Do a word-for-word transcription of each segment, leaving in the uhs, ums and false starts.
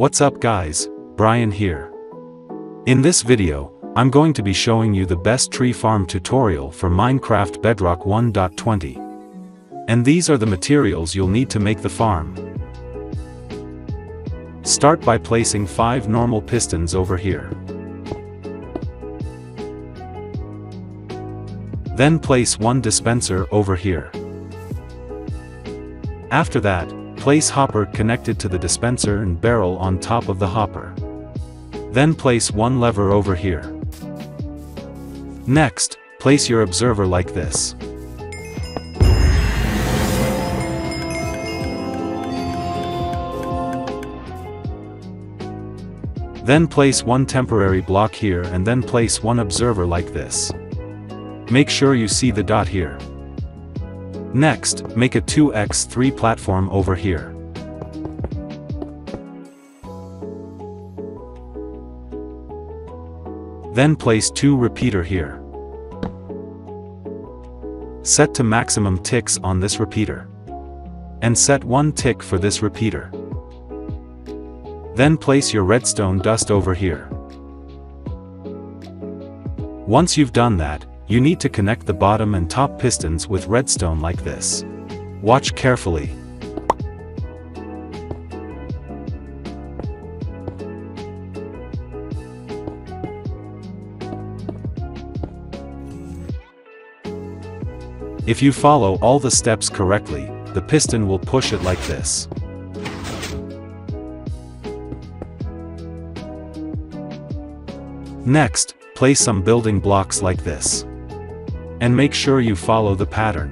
What's up guys, Brian here. In this video, I'm going to be showing you the best tree farm tutorial for Minecraft Bedrock one point twenty. And these are the materials you'll need to make the farm. Start by placing five normal pistons over here. Then place one dispenser over here. After that, place hopper connected to the dispenser and barrel on top of the hopper. Then place one lever over here. Next, place your observer like this. Then place one temporary block here and then place one observer like this. Make sure you see the dot here. Next, make a two by three platform over here. Then place two repeater here. Set to maximum ticks on this repeater. And set one tick for this repeater. Then place your redstone dust over here. Once you've done that, you need to connect the bottom and top pistons with redstone like this. Watch carefully. If you follow all the steps correctly, the piston will push it like this. Next, place some building blocks like this. And make sure you follow the pattern.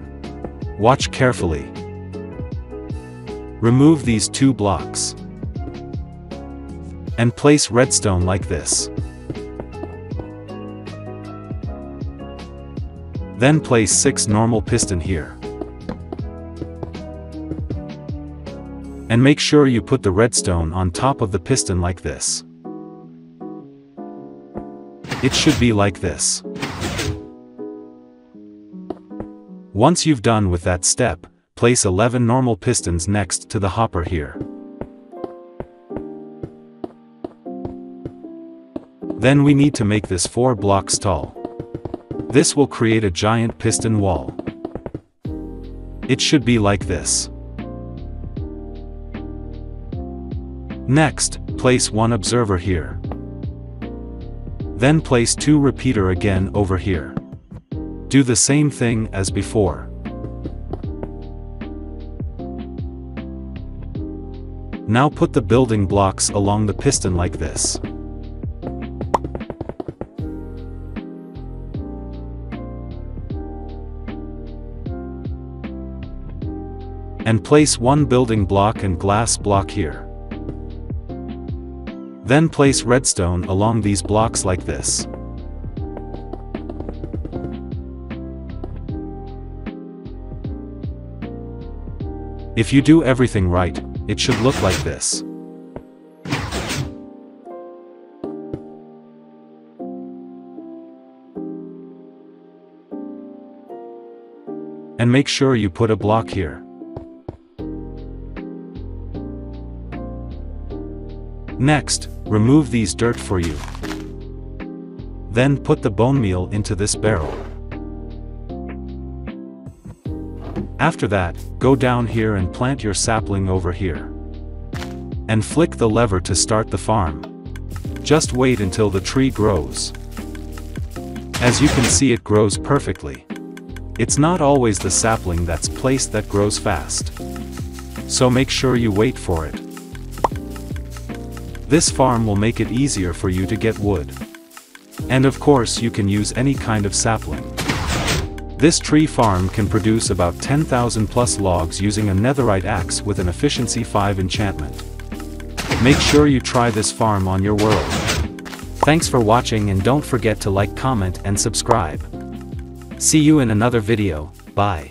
Watch carefully. Remove these two blocks. And place redstone like this. Then place six normal piston here. And make sure you put the redstone on top of the piston like this. It should be like this. Once you've done with that step, place eleven normal pistons next to the hopper here. Then we need to make this four blocks tall. This will create a giant piston wall. It should be like this. Next, place one observer here. Then place two repeater again over here. Do the same thing as before. Now put the building blocks along the piston like this. And place one building block and glass block here. Then place redstone along these blocks like this. If you do everything right, it should look like this. And make sure you put a block here. Next, remove these dirt for you. Then put the bone meal into this barrel. After that, go down here and plant your sapling over here. And flick the lever to start the farm. Just wait until the tree grows. As you can see, it grows perfectly. It's not always the sapling that's placed that grows fast. So make sure you wait for it. This farm will make it easier for you to get wood. And of course you can use any kind of sapling. This tree farm can produce about ten thousand plus logs using a netherite axe with an efficiency five enchantment. Make sure you try this farm on your world. Thanks for watching and don't forget to like, comment and subscribe. See you in another video, bye.